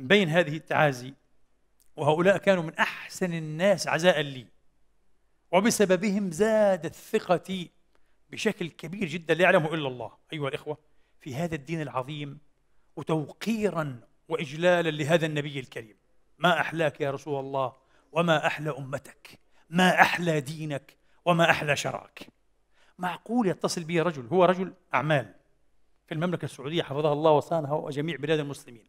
بين هذه التعازي، وهؤلاء كانوا من أحسن الناس عزاء لي، وبسببهم زادت ثقتي بشكل كبير جدا لا يعلمه إلا الله أيها الإخوة في هذا الدين العظيم، وتوقيرا وإجلالا لهذا النبي الكريم. ما أحلاك يا رسول الله، وما أحلى أمتك، ما أحلى دينك، وما أحلى شرعك. معقول يتصل بي رجل، هو رجل أعمال في المملكة السعودية حفظها الله وصانها وجميع بلاد المسلمين،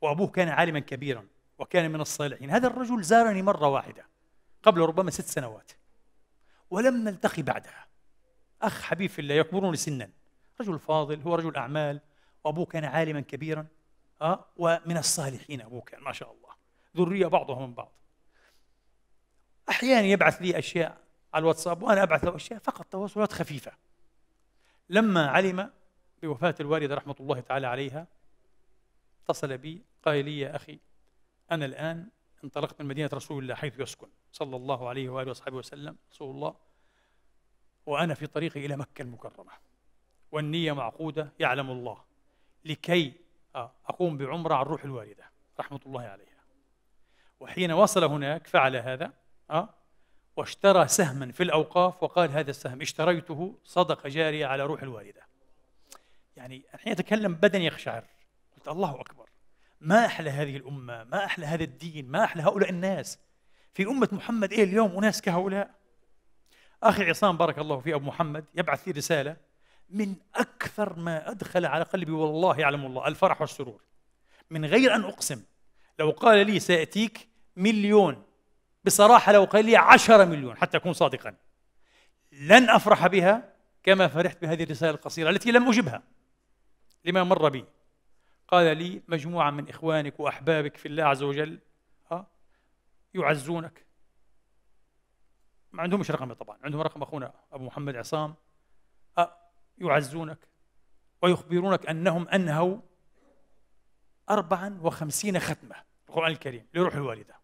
وأبوه كان عالما كبيرا وكان من الصالحين. هذا الرجل زارني مرة واحدة قبل ربما 6 سنوات ولم نلتقي بعدها. أخ حبيب في الله، يكبرني سنا، رجل فاضل، هو رجل أعمال وأبوه كان عالما كبيرا ومن الصالحين. أبوه كان ما شاء الله ذرية بعضهم من بعض. أحيانا يبعث لي أشياء على الواتساب وأنا أبعث له أشياء، فقط تواصلات خفيفة. لما علم بوفاة الوالدة رحمة الله تعالى عليها اتصل بي قال لي: يا أخي أنا الآن انطلقت من مدينة رسول الله حيث يسكن صلى الله عليه وآله وصحبه وسلم رسول الله، وأنا في طريقي إلى مكة المكرمة، والنية معقودة يعلم الله لكي أقوم بعمرة عن روح الوالدة رحمة الله عليها. وحين وصل هناك فعل هذا واشترى سهما في الأوقاف وقال: هذا السهم اشتريته صدقة جارية على روح الوالدة. يعني حين أتكلم بدني يقشعر، قلت الله أكبر، ما أحلى هذه الأمة، ما أحلى هذا الدين، ما أحلى هؤلاء الناس في أمة محمد. إيه اليوم أناس كهؤلاء. أخي عصام بارك الله فيه أبو محمد يبعث لي رسالة من أكثر ما أدخل على قلبي والله يعلم الله الفرح والسرور، من غير أن أقسم. لو قال لي سأتيك 1,000,000 بصراحة، لو قال لي 10 مليون حتى أكون صادقا لن أفرح بها كما فرحت بهذه الرسالة القصيرة التي لم أجبها لما مر بي. قال لي: مجموعة من إخوانك وأحبابك في الله عز وجل يعزونك، ما عندهمش رقمي طبعا، عندهم رقم أخونا أبو محمد عصام، يعزونك ويخبرونك أنهم أنهوا 54 ختمة القرآن الكريم لروح الوالدة.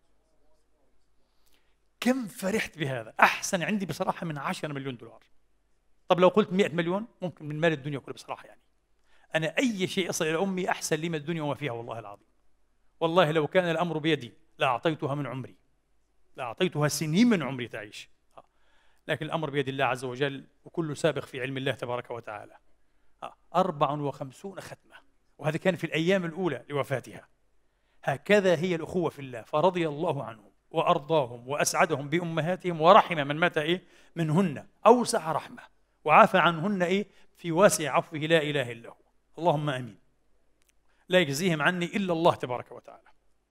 كم فرحت بهذا، أحسن عندي بصراحة من 10 مليون دولار. طب لو قلت 100 مليون ممكن من مال الدنيا كله بصراحة. يعني أنا أي شيء يصل إلى أمي أحسن لي من الدنيا وما فيها والله العظيم. والله لو كان الأمر بيدي لأعطيتها من عمري، لأعطيتها سنين من عمري تعيش، لكن الأمر بيد الله عز وجل وكل سابق في علم الله تبارك وتعالى. 54 ختمة، وهذا كان في الأيام الأولى لوفاتها. هكذا هي الأخوة في الله، فرضي الله عنهم وأرضاهم وأسعدهم بأمهاتهم، ورحم من مات منهن أوسع رحمة، وعافى عنهن في واسع عفوه لا إله إلا هو. اللهم آمين. لا يجزيهم عني إلا الله تبارك وتعالى.